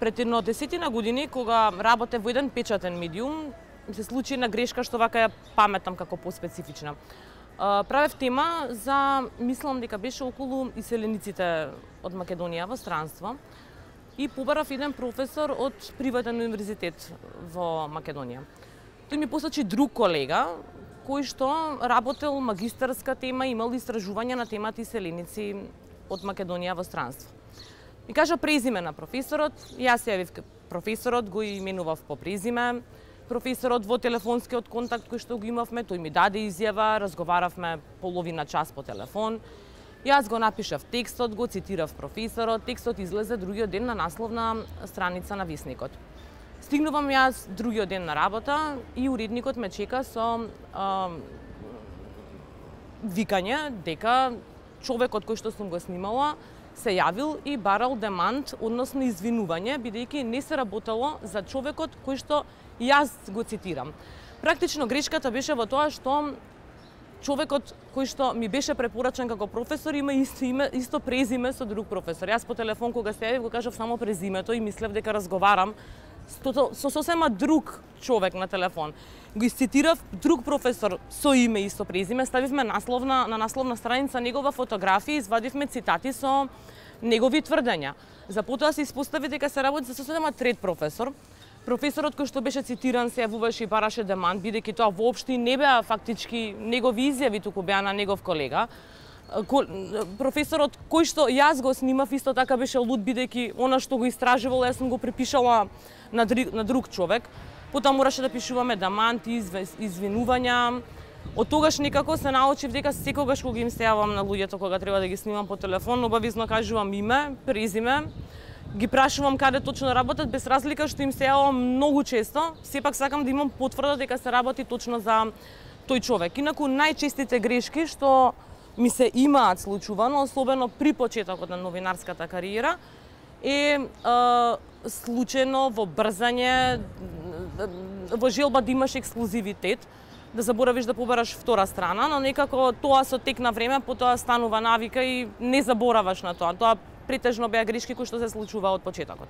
Пред едно 10-тина години, кога работев во еден печатен медиум, се случи една грешка што вака ја паметам како поспецифична. Правев тема за, мислам дека беше околу иселениците од Македонија во странство и побарав еден професор од приватен универзитет во Македонија. Тој ми посочи друг колега кој што работел магистарска тема, имал истражување на темата иселеници од Македонија во странство. Ми кажа презиме на професорот, јас се јавив професорот, го именував по презиме. Професорот во телефонскиот контакт кој што го имавме, тој ми даде изјава, разговаравме половина час по телефон. Јас го напишав текстот, го цитирав професорот, текстот излезе другиот ден на насловна страница на висникот. Стигнувам јас другиот ден на работа и уредникот ме чека со викање дека човекот кој што сум го снимала се јавил и барал демант, односно извинување, бидејќи не се работело за човекот кој што јас го цитирам. Практично грешката беше во тоа што човекот кој што ми беше препорачан како професор има исто име, исто презиме со друг професор. Јас по телефон кога се јавив го кажав само презимето и мислев дека разговарам со сосема друг човек на телефон. Го цитирав друг професор со име и со презиме, ставивме на насловна страница негова фотографија, извадивме цитати со негови тврдења. Запотоа се испостави дека се работи за сосема трет професор. Професорот кој што беше цитиран се јавуваше и бараше демант, бидејќи тоа воопшто не беа фактички негови изјави, туку беа на негов колега. Професорот кој што јас го снимав исто така беше луд, бидејќи она што го истражувала јас сум го препишала на друг човек. Потоа мораше да пишуваме даманти, извинувања. Од тогаш некако се научив дека секогаш кога им се јавам на луѓето кога треба да ги снимам по телефон, обавизно кажувам име, презиме, ги прашувам каде точно работат, без разлика што им се јавам многу често, сепак сакам да имам потврда дека се работи точно за тој човек. Инаку најчестите грешки што ми се имаат случувано, особено при почетокот на новинарската кариера, е случено во брзање, во желба да имаш ексклузивитет, да заборавиш да побараш втора страна, но некако тоа со тек на време потоа станува навика и не забораваш на тоа. Тоа претежно беа грешки кои што се случува од почетокот.